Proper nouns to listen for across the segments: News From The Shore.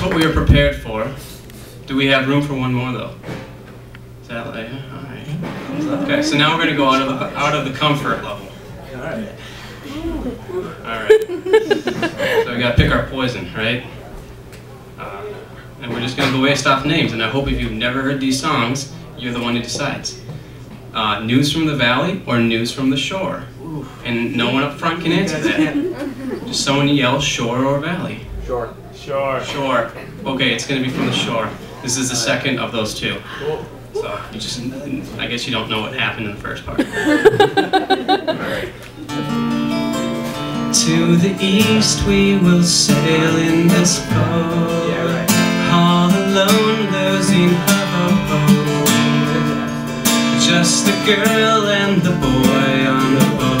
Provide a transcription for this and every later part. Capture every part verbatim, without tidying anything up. That's what we were prepared for. Do we have room for one more, though? Is that like, all right. Okay, so now we're going to go out of, the, out of the comfort level. All right. All right. So we got to pick our poison, right? Uh, and we're just going to go waste off names. And I hope if you've never heard these songs, you're the one who decides. Uh, News from the Valley or News from the Shore? And no one up front can answer that. Just someone yell shore or valley. Shore. Shore. Shore. Okay, it's going to be from the shore. This is the second of those two. Cool. So you just, I guess you don't know what happened in the first part. All right. To the east we will sail in this boat. Yeah, right. All alone, losing our boat. Just the girl and the boy on the boat.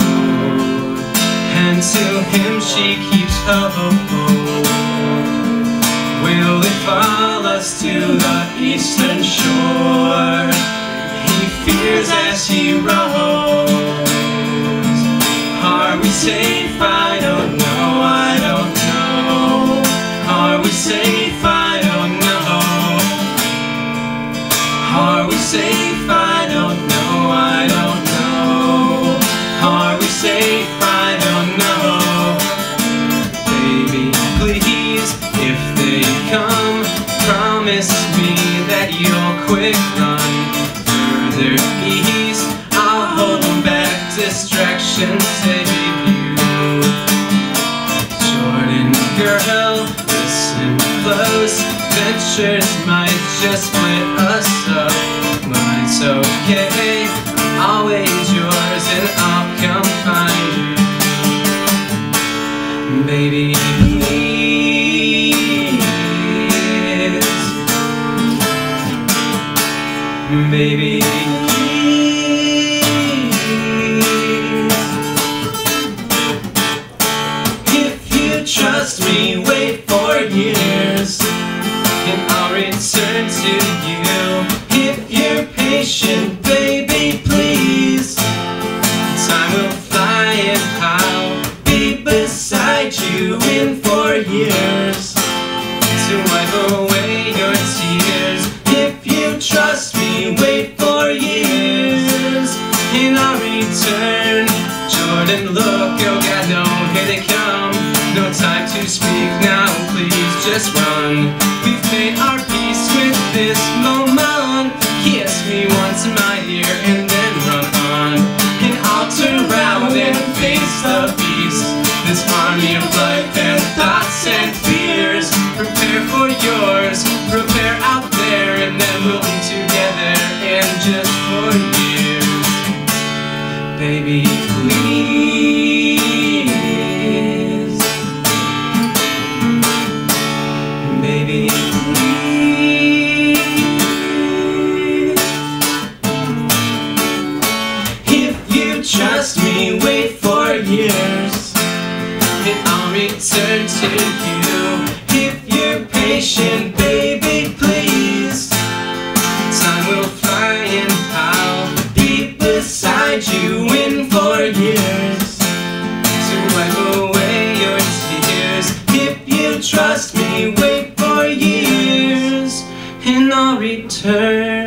And to him she keeps her hope. Will it fall us to the eastern shore? He fears as he rows. Are we safe? Safe, I don't know, I don't know. Are we safe? I don't know. Baby, please, if they come, promise me that you'll quick run further east. I'll hold them back, distractions save you. Jordan girl, listen close, ventures might just split us up. It's okay, always yours, and I'll come find you. Baby, please. Baby, please. If you trust me, wait for years, and I'll return to you. If you're patient, baby, please. Time will fly and I'll be beside you in four years to wipe away your tears. If you trust me, wait for years, and I'll return. Jordan, look, oh God, no, here they come. No time to speak now, please just run. We've made our peace with this moment. Kiss me once in my ear and then run on. And I'll turn around and face the beast. This army of life and thoughts and fears. Prepare for yours, prepare out there. And then we'll be together and just for years. Baby, please. Baby, please. Trust me, wait for years, and I'll return to you. If you're patient, baby, please. Time will fly and I'll be beside you in four years to wipe away your tears. If you trust me, wait for years, and I'll return.